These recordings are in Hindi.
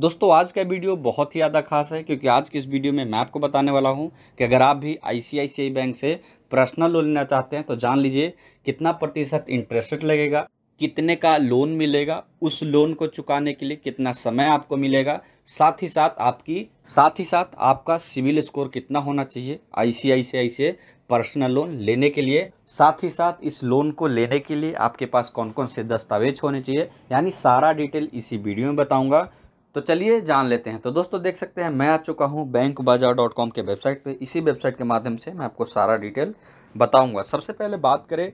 दोस्तों आज का वीडियो बहुत ही ज़्यादा खास है, क्योंकि आज की इस वीडियो में मैं आपको बताने वाला हूं कि अगर आप भी ICICI बैंक से पर्सनल लोन लेना चाहते हैं तो जान लीजिए कितना प्रतिशत इंटरेस्ट रेट लगेगा, कितने का लोन मिलेगा, उस लोन को चुकाने के लिए कितना समय आपको मिलेगा, साथ ही साथ आपका सिविल स्कोर कितना होना चाहिए ICICI से पर्सनल लोन लेने के लिए, साथ ही साथ इस लोन को लेने के लिए आपके पास कौन कौन से दस्तावेज होने चाहिए, यानी सारा डिटेल इसी वीडियो में बताऊँगा। तो चलिए जान लेते हैं। तो दोस्तों देख सकते हैं मैं आ चुका हूं बैंक बाजा .com के वेबसाइट पे। इसी वेबसाइट के माध्यम से मैं आपको सारा डिटेल बताऊंगा। सबसे पहले बात करें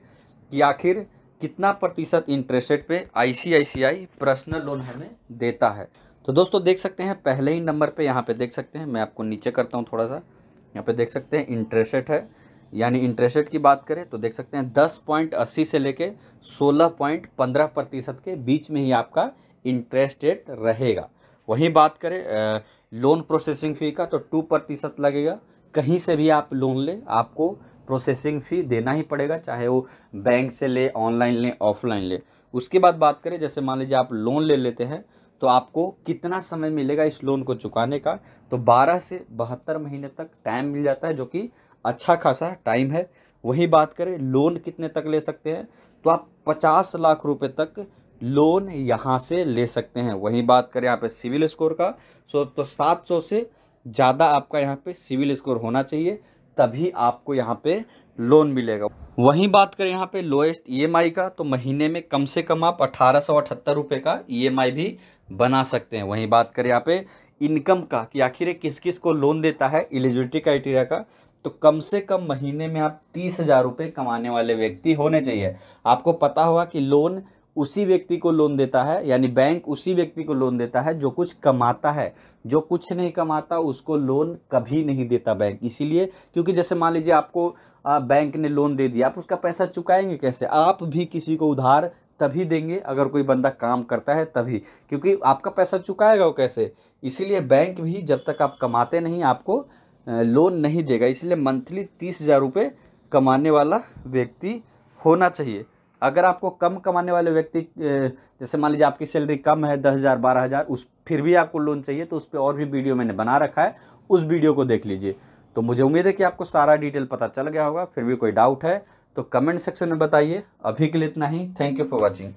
कि आखिर कितना प्रतिशत इंटरेस्ट रेट पे ICICI पर्सनल लोन हमें देता है। तो दोस्तों देख सकते हैं पहले ही नंबर पे यहाँ पे देख सकते हैं, मैं आपको नीचे करता हूँ थोड़ा सा, यहाँ पे देख सकते हैं इंटरेस्ट रेट है, यानी इंटरेस्ट रेट की बात करें तो देख सकते हैं 10.80 से लेके 16.15% के बीच में ही आपका इंटरेस्ट रेट रहेगा। वहीं बात करें लोन प्रोसेसिंग फ़ी का तो 2% लगेगा। कहीं से भी आप लोन लें आपको प्रोसेसिंग फ़ी देना ही पड़ेगा, चाहे वो बैंक से ले, ऑनलाइन ले, ऑफलाइन ले। उसके बाद बात करें जैसे मान लीजिए आप लोन ले लेते हैं तो आपको कितना समय मिलेगा इस लोन को चुकाने का, तो 12 से 72 महीने तक टाइम मिल जाता है, जो कि अच्छा खासा टाइम है। वहीं बात करें लोन कितने तक ले सकते हैं तो आप 50 लाख रुपये तक लोन यहाँ से ले सकते हैं। वही बात करें यहाँ पे सिविल स्कोर का तो 700 से ज़्यादा आपका यहाँ पे सिविल स्कोर होना चाहिए, तभी आपको यहाँ पे लोन मिलेगा। वहीं बात करें यहाँ पे लोएस्ट EMI का तो महीने में कम से कम आप 1878 रुपये का EMI भी बना सकते हैं। वहीं बात करें यहाँ पे इनकम का कि आखिर किस किस को लोन देता है, एलिजिबिलिटी क्राइटेरिया का, तो कम से कम महीने में आप 30,000 रुपये कमाने वाले व्यक्ति होने चाहिए। आपको पता होगा कि लोन उसी व्यक्ति को लोन देता है, यानी बैंक उसी व्यक्ति को लोन देता है जो कुछ कमाता है, जो कुछ नहीं कमाता उसको लोन कभी नहीं देता बैंक। इसीलिए क्योंकि जैसे मान लीजिए आपको बैंक ने लोन दे दिया, आप उसका पैसा चुकाएंगे कैसे? आप भी किसी को उधार तभी देंगे अगर कोई बंदा काम करता है तभी, क्योंकि आपका पैसा चुकाएगा वो कैसे? इसीलिए बैंक भी जब तक आप कमाते नहीं आपको लोन नहीं देगा। इसलिए मंथली 30,000 रुपये कमाने वाला व्यक्ति होना चाहिए। अगर आपको कम कमाने वाले व्यक्ति, जैसे मान लीजिए आपकी सैलरी कम है 10,000 12,000, उस फिर भी आपको लोन चाहिए तो उस पर और भी वीडियो मैंने बना रखा है, उस वीडियो को देख लीजिए। तो मुझे उम्मीद है कि आपको सारा डिटेल पता चल गया होगा। फिर भी कोई डाउट है तो कमेंट सेक्शन में बताइए। अभी के लिए इतना ही। Thank you for watching.